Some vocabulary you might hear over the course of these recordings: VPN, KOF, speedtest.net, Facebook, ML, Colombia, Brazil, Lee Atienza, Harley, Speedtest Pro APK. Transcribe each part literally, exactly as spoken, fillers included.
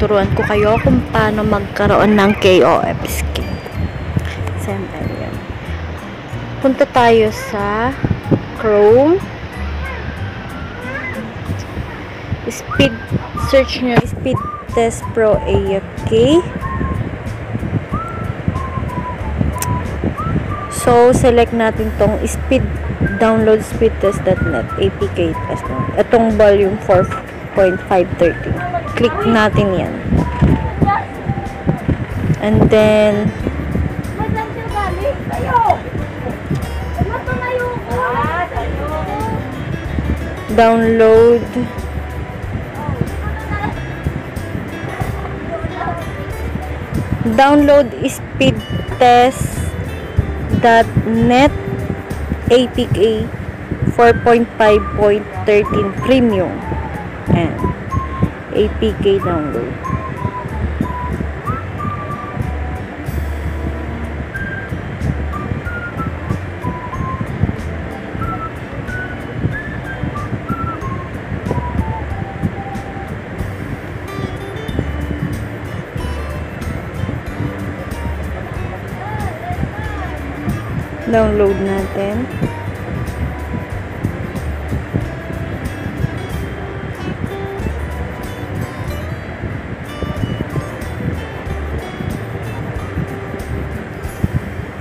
tuturuan ko kayo kung paano magkaroon ng K O F skin. Siyempre yun. Punta tayo sa Chrome. Speed, search nyo Speedtest Pro A P K. So, select natin tong speed, download speedtest dot net A P K test. Itong volume four point five thirty. Click natin yan. And then, download download speedtest dot net A P K four point five point thirteen premium and A P K download. Download natin.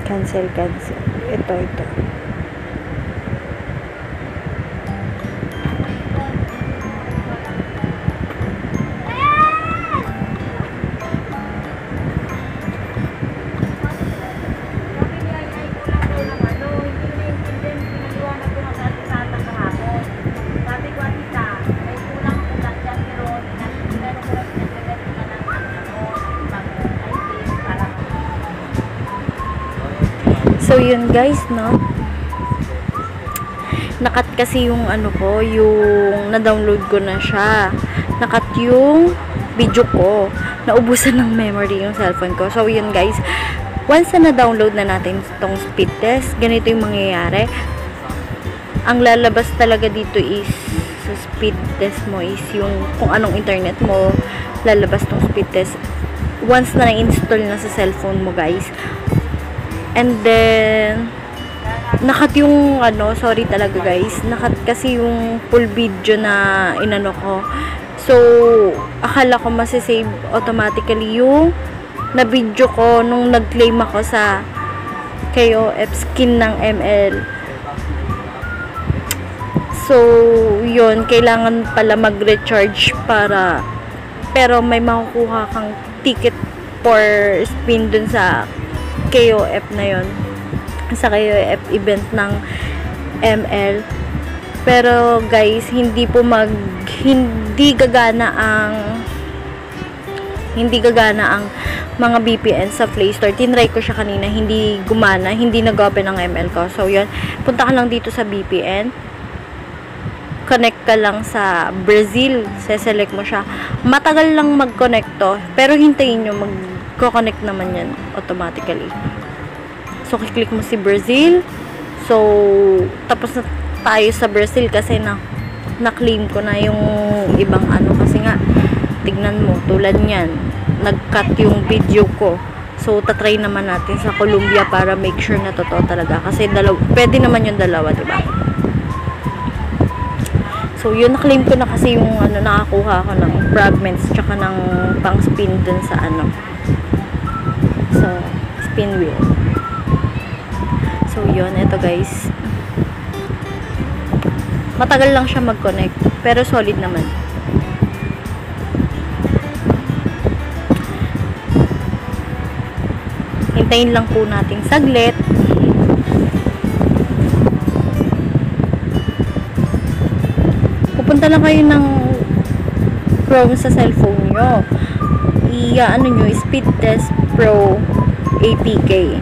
Cancel, cancel. Ito, ito. So yun guys, no. Nakat kasi yung ano ko, yung na-download ko na siya. Nakat yung video ko. Naubusan ng memory yung cellphone ko. So yun guys, once na na-download na natin tong speed test, ganito yung mangyayari. Ang lalabas talaga dito is sa speed test mo is yung kung anong internet mo, lalabas tong speed test. Once na na-install na sa cellphone mo guys. And then, nakat yung, ano, sorry talaga guys, nakat kasi yung full video na inano ko. So, akala ko masisave automatically yung na-video ko nung nag-claim ako sa K O F skin ng M L. So, yun, kailangan pala mag-recharge para, pero may makukuha kang ticket for spin dun sa K O F na yon, sa K O F event ng M L. Pero guys, hindi po mag hindi gagana ang hindi gagana ang mga V P N sa Play Store. Tinry ko siya kanina, hindi gumana, hindi nag-open ang M L ko. So yon, punta ka lang dito sa V P N. Connect ka lang sa Brazil, se-select mo siya. Matagal lang mag-connect to, pero hintayin nyo mag ko-connect naman yan automatically. So, kiklik mo si Brazil. So, tapos na tayo sa Brazil kasi na na-claim ko na yung ibang ano. Kasi nga, tignan mo, tulad nyan, nag-cut yung video ko. So, tatry naman natin sa Colombia para make sure na totoo talaga. Kasi dalaw pwede naman yung dalawa, diba? So, yun, na-claim ko na kasi yung ano, nakakuha ko ng fragments tsaka ng pang-spin dun sa ano. So, spin wheel. So, yun. Ito, guys. Matagal lang siya mag-connect. Pero, solid naman. Hintayin lang po natin saglit. Pupunta lang kayo ng Chrome sa cellphone nyo. I-ano nyo, Speedtest Pro A P K.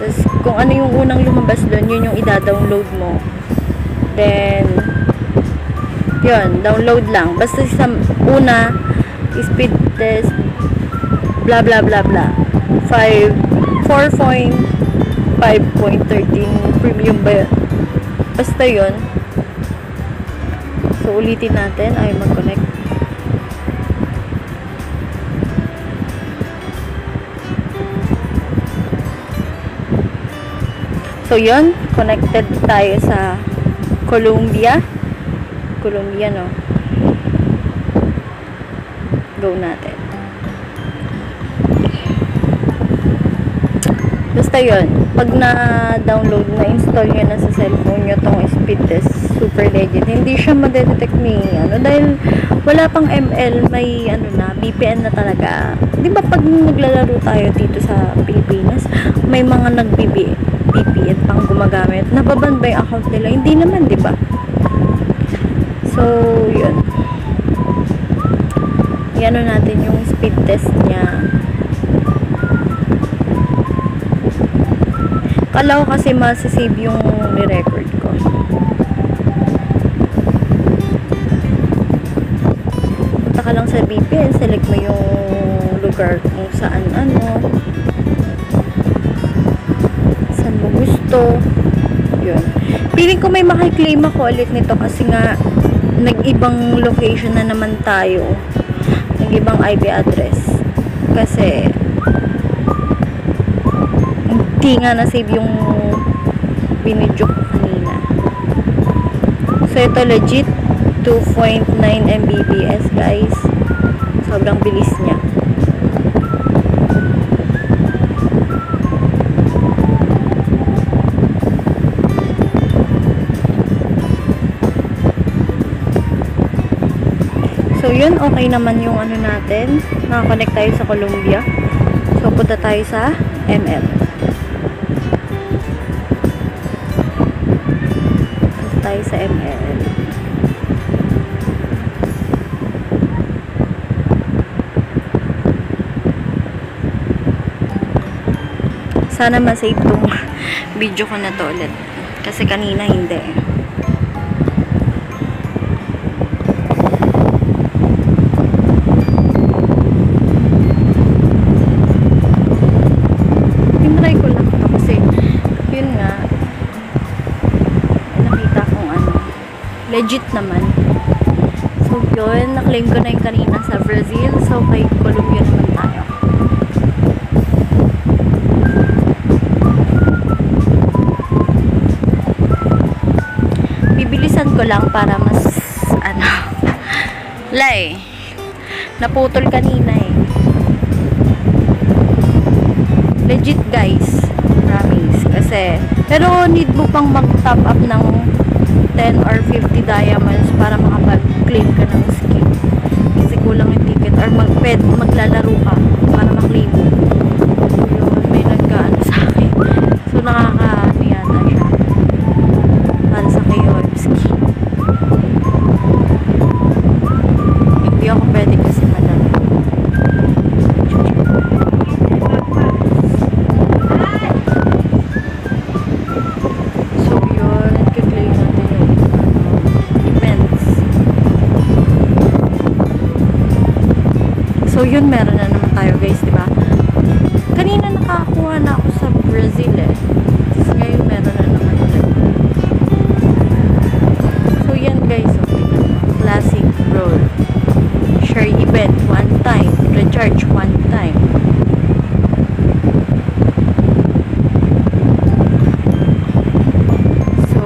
Tapos, kung ano yung unang lumabas doon, yun yung ida-download mo. Then, yun, download lang. Basta sa una, Speedtest, blah, blah, blah, blah. four point five point thirteen premium ba yun? Basta yun. So, ulitin natin. Ay, mag-connect. So yun, connected tayo sa Colombia. Colombia, no? Go natin. Basta yun, pag na-download, na-install nyo na sa cellphone nyo tong speed test, super legit. Hindi siya madedetect ni, ano, dahil wala pang M L, may, ano na, V P N na talaga. Di ba pag naglalaro tayo dito sa Pilipinas, may mga nag-V P N pang gumagamit, nababan ba yung account nila? Hindi naman, di ba? So, yun. Iano natin yung speed test niya. Kala ko kasi masisave yung record ko. Punta ka lang sa V P N, select mo yung lugar kung saan ano. Saan mo gusto. Yun. Piling ko may makiklaim ako ulit nito kasi nga nag-ibang location na naman tayo. Nag-ibang I P address. Kasi hindi nga na-save yung binidyo ko kanina. So, ito legit two point nine megabits per second, guys. Sobrang bilis niya. So, yun. Okay naman yung ano natin. Nakakonect tayo sa Colombia. So, punta tayo sa M L. Tayo sa M L. Sana masave tong video ko na to ulit. Kasi kanina hindi. Tinry ko lang to kasi yun nga, legit naman. So, yun. Naklaim ko na yung kanina sa Brazil. So, kay Colombia naman tayo. Bibilisan ko lang para mas, ano, lay. Naputol kanina eh. Legit, guys. Promise. Kasi, pero need mo pang mag-top up ng ten or fifty diamonds para makapag-claim ka ng skin. Kasi kulang yung ticket or mag-ped, maglalaro ka para maklaim. Yung may nagkaano sa akin. So, nakaka-ano yata siya. Para sa K O F skin. Hindi ako pwede kasi madami. So, yun, meron na naman tayo, guys, diba? Kanina nakakuha na ako sa Brazil, eh. So, ngayon, meron na naman tayo. So, yan, guys, okay. Classic roll. Share event, one time. Recharge, one time. So,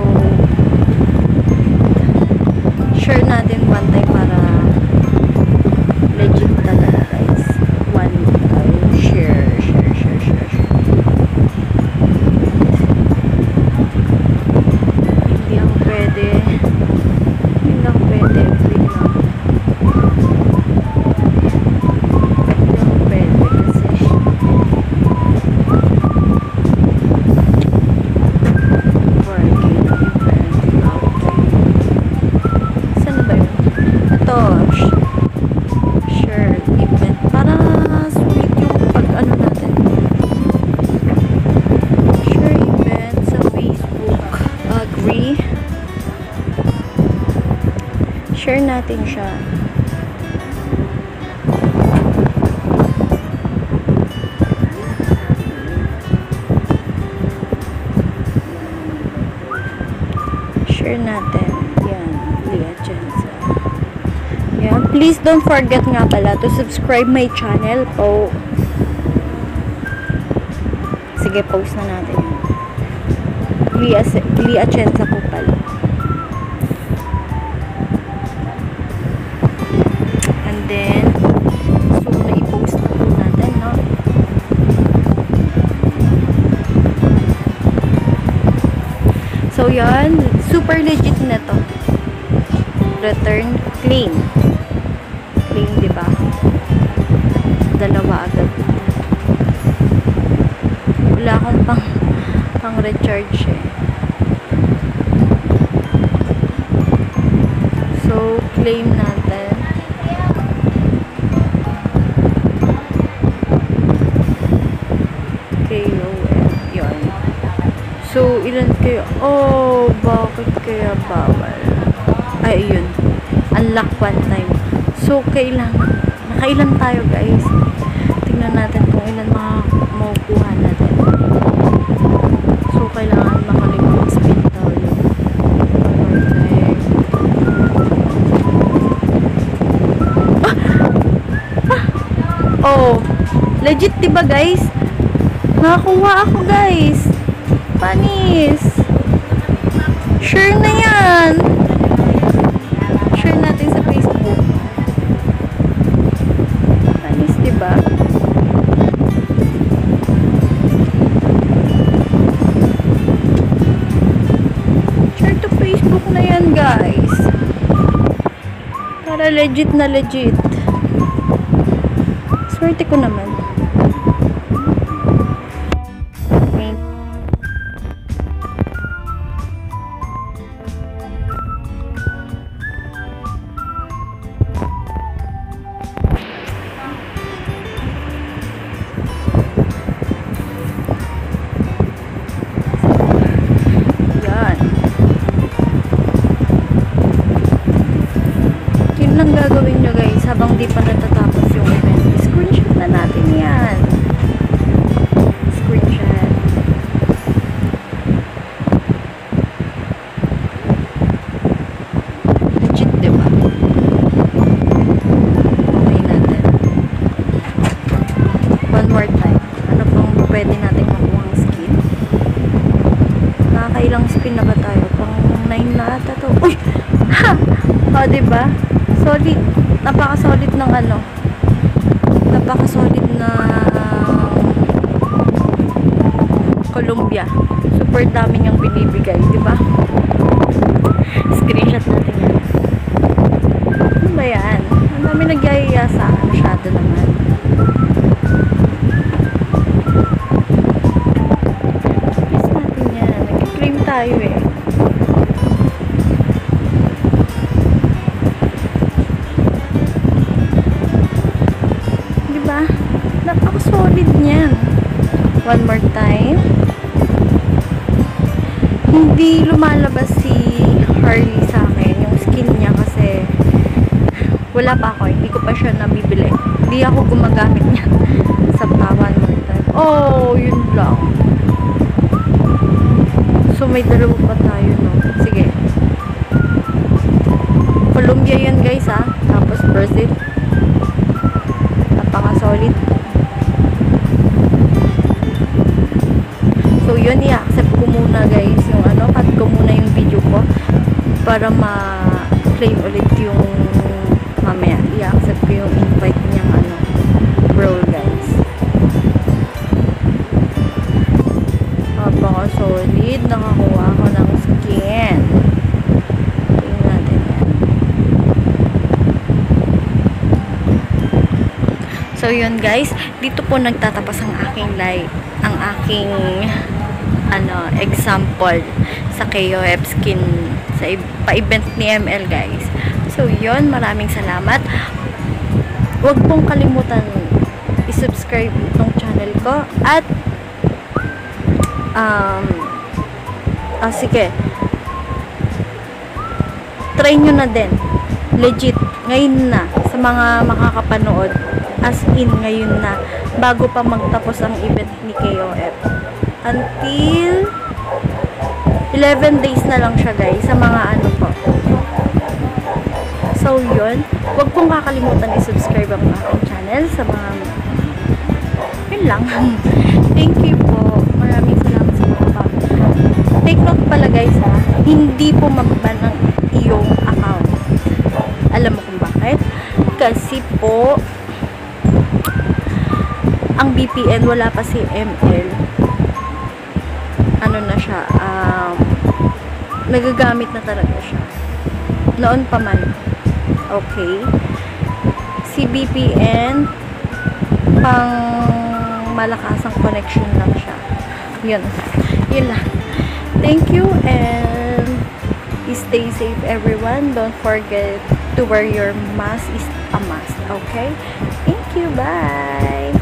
share natin one time para legit talaga. Share natin siya. Share natin. Yan. Lee Atienza. Yan. Please don't forget nga pala to subscribe my channel po. Sige, post na natin. Lee Atienza po pala. And then, so na-i-post na po natin, no? So, yun. Super legit na to. Return claim. Claim, diba? Dalawa agad. Wala akong pang pang recharge eh. So, claim natin. K O F. Yun. So, ilan kayo? Oh, bakit kaya bawal? Ay, yun. Unlock one time. So, kailangan. Nakailan tayo, guys? Tingnan natin kung ilan makukuha natin. So, kailangan makalimang speed daw yun. Ah! Ah! Oh! Legit, diba, guys? Nakakuha ako, guys! Panis! Sure na yan! Sure natin sa Facebook. Panis, diba? Sure to Facebook na yan, guys. Para legit na legit. Swerte ko naman. Habang di pa natatapos yung event, screenshot na natin yan. Screenshot. Legit, diba? Okay natin. One more time. Ano pang pwede natin makuha ang skin? Nakakailang skin na ba tayo? Pang nine na ata to. Uy! Ha! O, diba? Solid. Napaka-solid ng ano. Napaka-solid na Colombia. Super dami niyang binibigay, di ba? Screenshot natin yan. Ano ba yan? Ang dami nagyayaya sa akin. Masyado naman. Please natin yan. Nag-claim tayo eh. Solid niyan. One more time. Hindi lumalabas si Harley sa akin. Yung skin niya kasi wala pa ako. Hindi ko pa siya nabibili. Hindi ako gumagamit niya. Sa one more time. Oh, yun lang. So, may dalawa pa tayo, no? Sige. Colombia yan, guys, ha? Tapos Brazil. Napaka-solid. So, yun, i-accept ko muna, guys, yung ano, cut ko muna yung video ko para ma-claim ulit yung mamaya. I-accept ko yung invite niyang ano, bro, guys. Habang solid, nakakuha ko ng skin. Tingnan natin yan. So, yun, guys, dito po nagtatapos ang aking live, ang aking ano, example sa K O F skin sa pa-event ni M L, guys. So, yun. Maraming salamat. Huwag pong kalimutan i-subscribe itong channel ko at um, ah, sige. Try nyo na din. Legit. Ngayon na. Sa mga makakapanood. As in, ngayon na. Bago pa magtapos ang event ni K O F. Until eleven days na lang siya, guys, sa mga ano po. So, yun. Huwag pong kakalimutan i-subscribe ang aking channel sa mga yun lang. Thank you po. Maraming salamat sa mga pag. Take note guys ha, hindi po mababan ang iyong account. Alam mo kung bakit? Kasi po ang V P N, wala pa si M L, ano na siya, um, nagagamit na talaga siya noon pa man. Okay, si V P N pang malakasang connection lang siya. Yun, yun lang. Thank you and stay safe everyone. Don't forget to wear your mask is a must. Okay, thank you, bye.